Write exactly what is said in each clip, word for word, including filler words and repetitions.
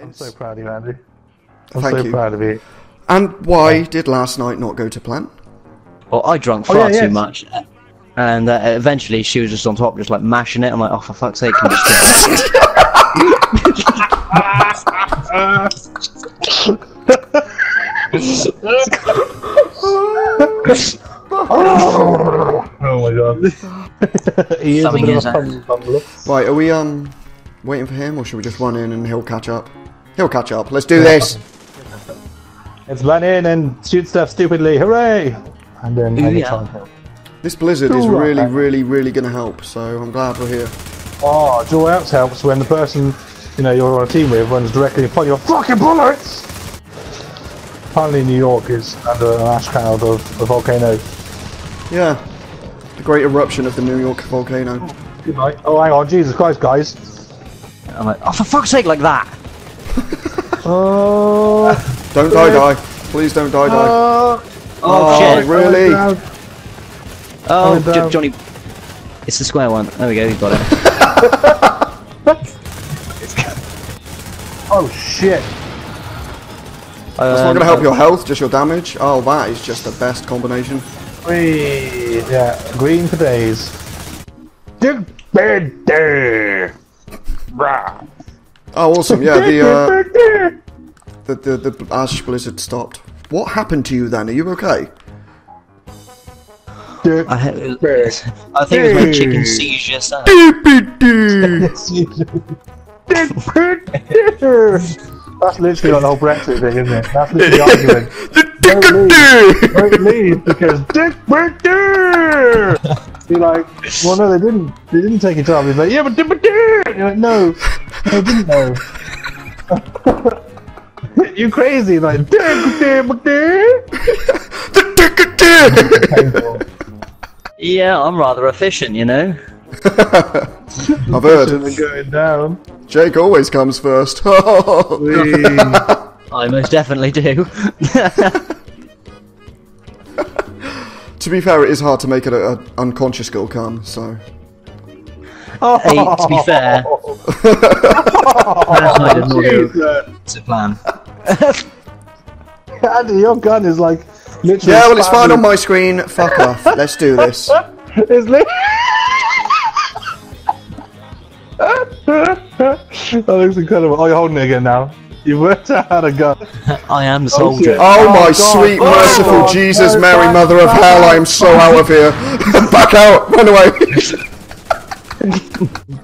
I'm so proud of you, Andy. I'm Thank so you. proud of you. And why yeah. did last night not go to plan? Well, I drank far oh, yeah, too yeah. much, and uh, eventually she was just on top, just like mashing it. I'm like, oh, for fuck's sake, can you just get oh. oh my god. He is Something a is a right, are we um waiting for him, or should we just run in and he'll catch up? He'll catch up. Let's do yeah. this. Let's run in and shoot stuff stupidly. Hooray! And then Ooh, yeah. try and help. This blizzard is really, really, really gonna help, so I'm glad we're here. Oh, draw outs helps when the person you know you're on a team with runs directly upon your fucking bullets! Apparently New York is under an ash cloud of a volcano. Yeah. The great eruption of the New York volcano. Oh, good night. Oh, hang on, Jesus Christ, guys. I'm like, oh, for fuck's sake, like that! Oh, don't die, die. Please don't die, die. Oh, oh shit. Really? Oh, oh Johnny. It's the square one. There we go, you got it. Oh, shit. That's um, not going to help uh, your health, just your damage. Oh, that is just the best combination. Wee, yeah, green for days. Oh, awesome! Yeah, the, uh, the the the ash blizzard stopped. What happened to you then? Are you okay? I, was, I think it was my chicken seizure. That's literally on the whole Brexit thing, isn't it? That's literally the argument. The don't, leave. don't leave because Dick Brexit! You're like, well no, they didn't. They didn't take it off. He's like, yeah, but Dick Brexit! You're like, no, they didn't know. You crazy, like Dick Brexit! The Dick Brexit! Yeah, I'm rather efficient, you know. I've heard. Going down. Jake always comes first. I most definitely do. To be fair, it is hard to make an unconscious girl come, so... Oh, hey, to be fair... Last night did not go to plan. Andy, your gun is like... Literally yeah, well it's fine on my screen. Fuck off. Let's do this. It's lit. That looks incredible. Oh, you're holding it again now. You worked out how to go. I am the soldier. Oh, oh my God. sweet, oh, merciful God. Jesus, oh, Mary, God. Mother of Hell, I am so out of here. Back out, run away.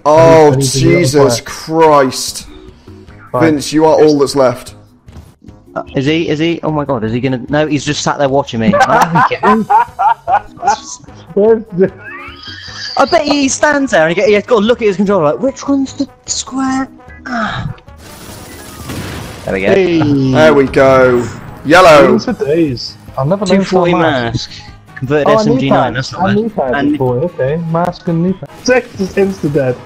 Oh, Jesus Christ. Fine. Vince, you are all that's left. Is he? Is he? Oh my God! Is he gonna? No, he's just sat there watching me. I bet he stands there and he's got to look at his controller. Like, which one's the square? There we go. Hey. There we go. Yellow. For days. I'll never two forty mask. mask. Converted oh, S M G nine. That's not bad. And boy, okay. Mask and knee pad. Sex is insta dead.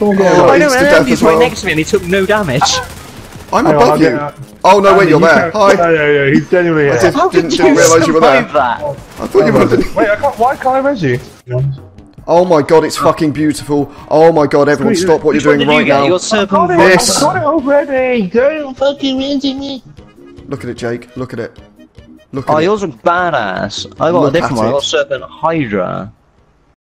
Oh, I don't know. He's right next to me and he took no damage. I'm Hang above on, you. Out. Oh no, Andy, wait, you're you there. Hi. No, no, no, he's genuinely here. I did, How didn't, did didn't realise you were there. That? I thought oh, you were there. Wait, I can't, why can't I res you? Oh my God, it's fucking beautiful. Oh my God, everyone Sweet. stop what Which you're doing right you now. You're circling this. I've got it already. Don't fucking res me. Look at it, Jake. Look at it. Look at oh, it. Oh, yours are badass. I got Look a different one. I got Serpent Hydra.